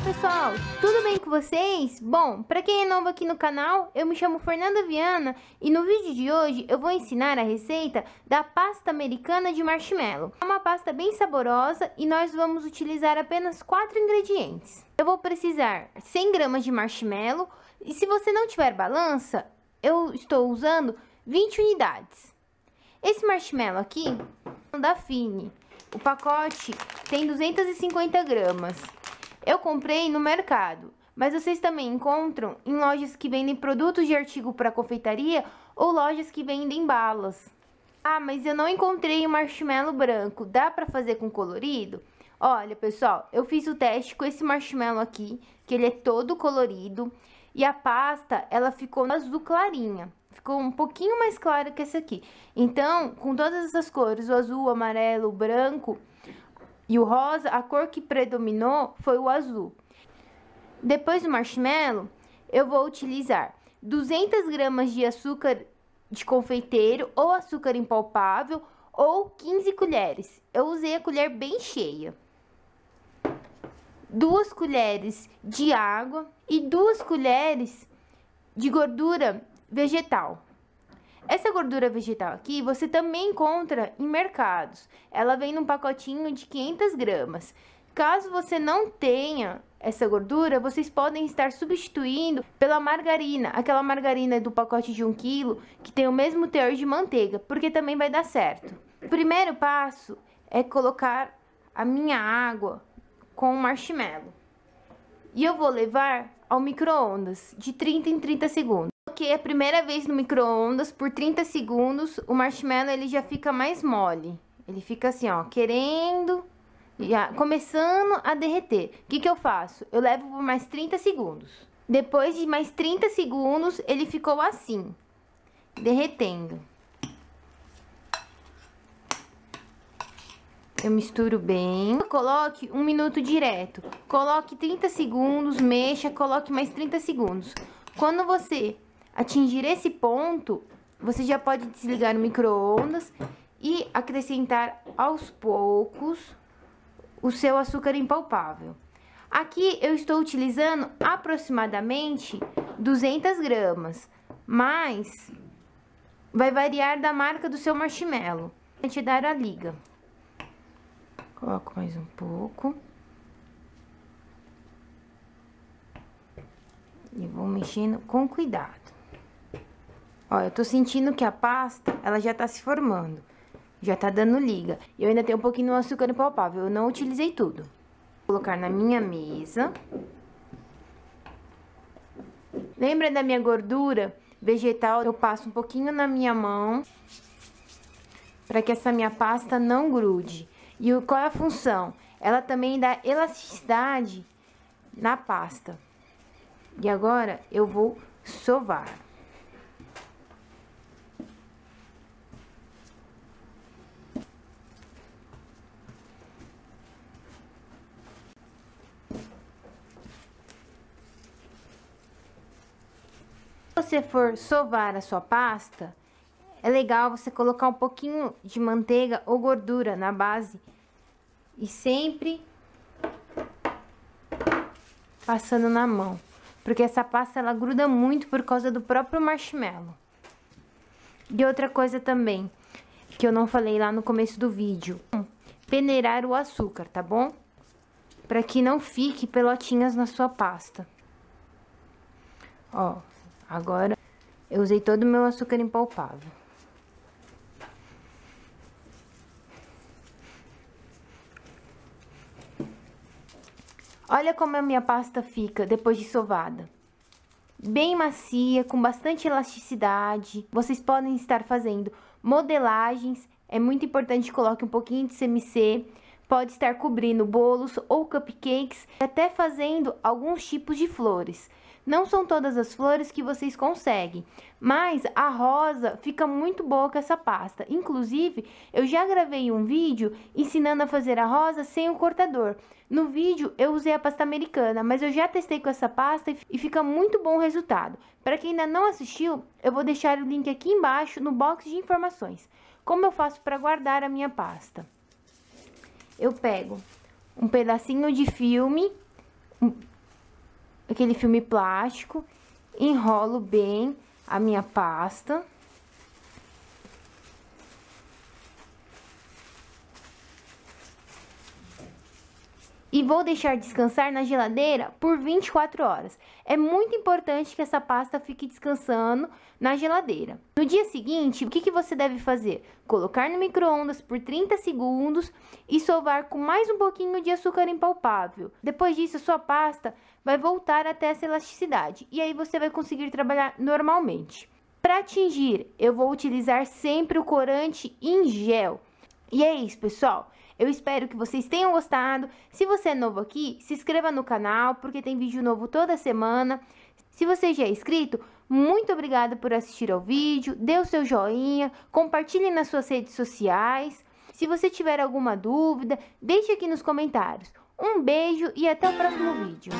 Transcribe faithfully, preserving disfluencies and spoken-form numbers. Olá pessoal, tudo bem com vocês? Bom, para quem é novo aqui no canal, eu me chamo Fernanda Viana e no vídeo de hoje eu vou ensinar a receita da pasta americana de marshmallow. É uma pasta bem saborosa e nós vamos utilizar apenas quatro ingredientes. Eu vou precisar cem gramas de marshmallow e se você não tiver balança, eu estou usando vinte unidades. Esse marshmallow aqui é da Fini. O pacote tem duzentas e cinquenta gramas. Eu comprei no mercado, mas vocês também encontram em lojas que vendem produtos de artigo para confeitaria ou lojas que vendem balas. Ah, mas eu não encontrei o marshmallow branco. Dá para fazer com colorido? Olha, pessoal, eu fiz o teste com esse marshmallow aqui, que ele é todo colorido, e a pasta, ela ficou azul clarinha. Ficou um pouquinho mais clara que essa aqui. Então, com todas essas cores, o azul, o amarelo, o branco e o rosa, a cor que predominou foi o azul. Depois do marshmallow, eu vou utilizar duzentas gramas de açúcar de confeiteiro ou açúcar impalpável ou quinze colheres. Eu usei a colher bem cheia. Duas colheres de água e duas colheres de gordura vegetal. Essa gordura vegetal aqui você também encontra em mercados. Ela vem num pacotinho de quinhentas gramas. Caso você não tenha essa gordura, vocês podem estar substituindo pela margarina, aquela margarina do pacote de um quilo que tem o mesmo teor de manteiga, porque também vai dar certo. O primeiro passo é colocar a minha água com o marshmallow e eu vou levar ao micro-ondas de trinta em trinta segundos. Porque a primeira vez no micro-ondas, por trinta segundos, o marshmallow ele já fica mais mole. Ele fica assim, ó, querendo, já começando a derreter. O que que eu faço? Eu levo por mais trinta segundos. Depois de mais trinta segundos, ele ficou assim, derretendo. Eu misturo bem. Coloque um minuto direto. Coloque trinta segundos, mexa, coloque mais trinta segundos. Quando você atingir esse ponto, você já pode desligar o micro-ondas e acrescentar aos poucos o seu açúcar impalpável. Aqui eu estou utilizando aproximadamente duzentas gramas, mas vai variar da marca do seu marshmallow. Vou te dar a liga. Coloco mais um pouco. E vou mexendo com cuidado. Ó, eu tô sentindo que a pasta, ela já tá se formando. Já tá dando liga. E eu ainda tenho um pouquinho de açúcar impalpável. Eu não utilizei tudo. Vou colocar na minha mesa. Lembra da minha gordura vegetal? Eu passo um pouquinho na minha mão para que essa minha pasta não grude. E qual é a função? Ela também dá elasticidade na pasta. E agora eu vou sovar. Se você for sovar a sua pasta, é legal você colocar um pouquinho de manteiga ou gordura na base e sempre passando na mão, porque essa pasta ela gruda muito por causa do próprio marshmallow. E outra coisa também que eu não falei lá no começo do vídeo, peneirar o açúcar, tá bom? Para que não fique pelotinhas na sua pasta. Ó, agora eu usei todo o meu açúcar impalpável. Olha como a minha pasta fica depois de sovada. Bem macia, com bastante elasticidade. Vocês podem estar fazendo modelagens. É muito importante que coloque um pouquinho de C M C. Pode estar cobrindo bolos ou cupcakes, até fazendo alguns tipos de flores. Não são todas as flores que vocês conseguem, mas a rosa fica muito boa com essa pasta. Inclusive, eu já gravei um vídeo ensinando a fazer a rosa sem o cortador. No vídeo, eu usei a pasta americana, mas eu já testei com essa pasta e fica muito bom o resultado. Para quem ainda não assistiu, eu vou deixar o link aqui embaixo no box de informações. Como eu faço para guardar a minha pasta? Eu pego um pedacinho de filme, aquele filme plástico, enrolo bem a minha pasta. E vou deixar descansar na geladeira por vinte e quatro horas. É muito importante que essa pasta fique descansando na geladeira. No dia seguinte, o que, que você deve fazer? Colocar no micro-ondas por trinta segundos e sovar com mais um pouquinho de açúcar impalpável. Depois disso, a sua pasta vai voltar até essa elasticidade. E aí você vai conseguir trabalhar normalmente. Para atingir, eu vou utilizar sempre o corante em gel. E é isso, pessoal. Eu espero que vocês tenham gostado. Se você é novo aqui, se inscreva no canal, porque tem vídeo novo toda semana. Se você já é inscrito, muito obrigada por assistir ao vídeo, dê o seu joinha, compartilhe nas suas redes sociais. Se você tiver alguma dúvida, deixe aqui nos comentários. Um beijo e até o próximo vídeo.